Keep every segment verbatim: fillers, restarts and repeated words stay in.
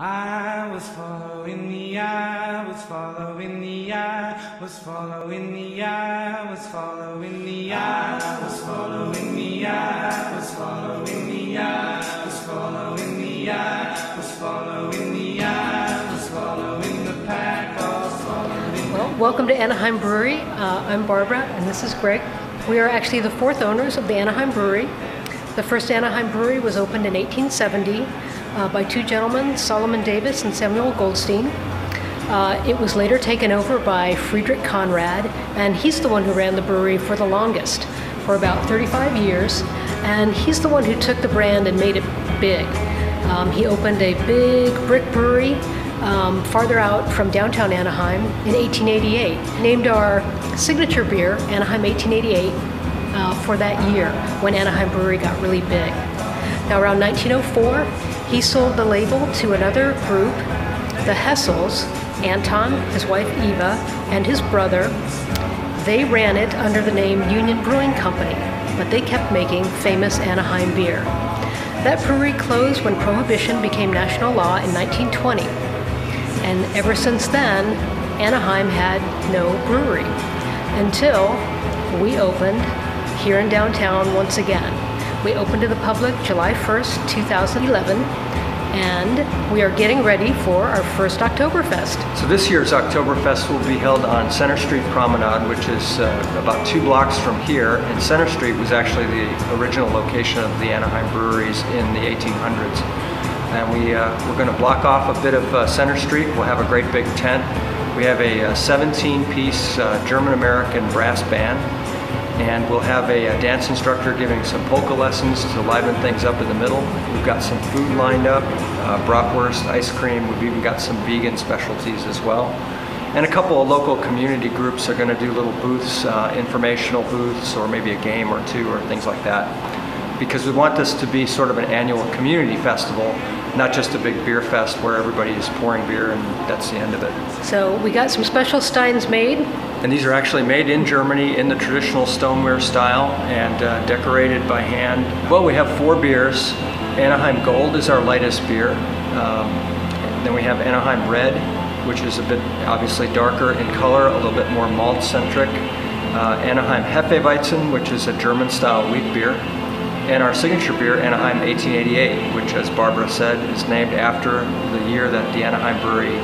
I was following the eye, was following the eye, was following the eye, was following the eye, was following the eye, was following the eye, was following the eye, was following the eye, was following the pack, was following. Well, welcome to Anaheim Brewery. Uh, I'm Barbara, and this is Greg. We are actually the fourth owners of the Anaheim Brewery. The first Anaheim Brewery was opened in eighteen seventy uh, by two gentlemen, Solomon Davis and Samuel Goldstein. Uh, it was later taken over by Friedrich Conrad, and he's the one who ran the brewery for the longest, for about thirty-five years, and he's the one who took the brand and made it big. Um, he opened a big brick brewery um, farther out from downtown Anaheim in eighteen eighty-eight, named our signature beer, Anaheim eighteen eighty-eight. Uh, for that year when Anaheim Brewery got really big. Now around nineteen oh four, he sold the label to another group, the Hessels, Anton, his wife Eva, and his brother. They ran it under the name Union Brewing Company, but they kept making famous Anaheim beer. That brewery closed when Prohibition became national law in nineteen twenty, and ever since then, Anaheim had no brewery, until we opened here in downtown once again. We opened to the public July first, two thousand eleven, and we are getting ready for our first Oktoberfest. So this year's Oktoberfest will be held on Center Street Promenade, which is uh, about two blocks from here, and Center Street was actually the original location of the Anaheim breweries in the eighteen hundreds. And we, uh, we're going to block off a bit of uh, Center Street. We'll have a great big tent. We have a seventeen-piece uh, German-American brass band, and we'll have a, a dance instructor giving some polka lessons to liven things up in the middle. We've got some food lined up, uh, bratwurst, ice cream. We've even got some vegan specialties as well. And a couple of local community groups are going to do little booths, uh, informational booths, or maybe a game or two or things like that. Because we want this to be sort of an annual community festival, not just a big beer fest where everybody is pouring beer and that's the end of it. So we got some special steins made. And these are actually made in Germany in the traditional stoneware style and uh, decorated by hand. Well, we have four beers. Anaheim Gold is our lightest beer. Um, then we have Anaheim Red, which is a bit obviously darker in color, a little bit more malt-centric. Uh, Anaheim Hefeweizen, which is a German-style wheat beer. And our signature beer, Anaheim eighteen eighty-eight, which, as Barbara said, is named after the year that the Anaheim Brewery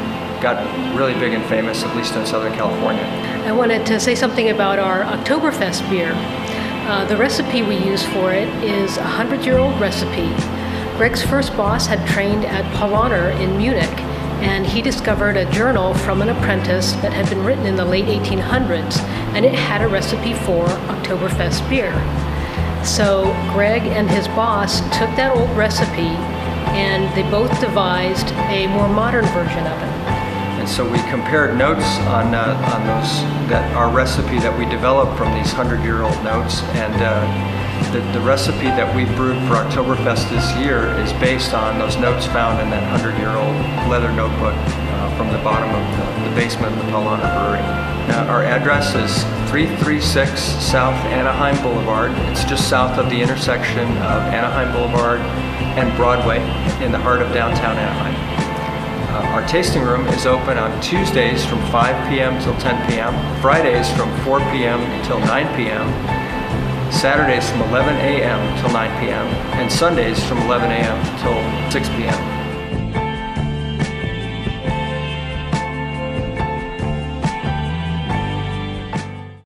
got really big and famous, at least in Southern California. I wanted to say something about our Oktoberfest beer. Uh, the recipe we use for it is a hundred-year-old recipe. Greg's first boss had trained at Paulaner in Munich, and he discovered a journal from an apprentice that had been written in the late eighteen hundreds, and it had a recipe for Oktoberfest beer. So Greg and his boss took that old recipe and they both devised a more modern version of it. And so we compared notes on, uh, on those, that our recipe that we developed from these hundred-year-old notes, and uh, the, the recipe that we brewed for Oktoberfest this year is based on those notes found in that hundred-year-old leather notebook uh, from the bottom of the, the basement of the Paulaner Brewery. Now, our address is three thirty-six South Anaheim Boulevard. It's just south of the intersection of Anaheim Boulevard and Broadway in the heart of downtown Anaheim. Uh, our tasting room is open on Tuesdays from five p m till ten p m, Fridays from four p m till nine p m, Saturdays from eleven a m till nine p m, and Sundays from eleven a m till six p m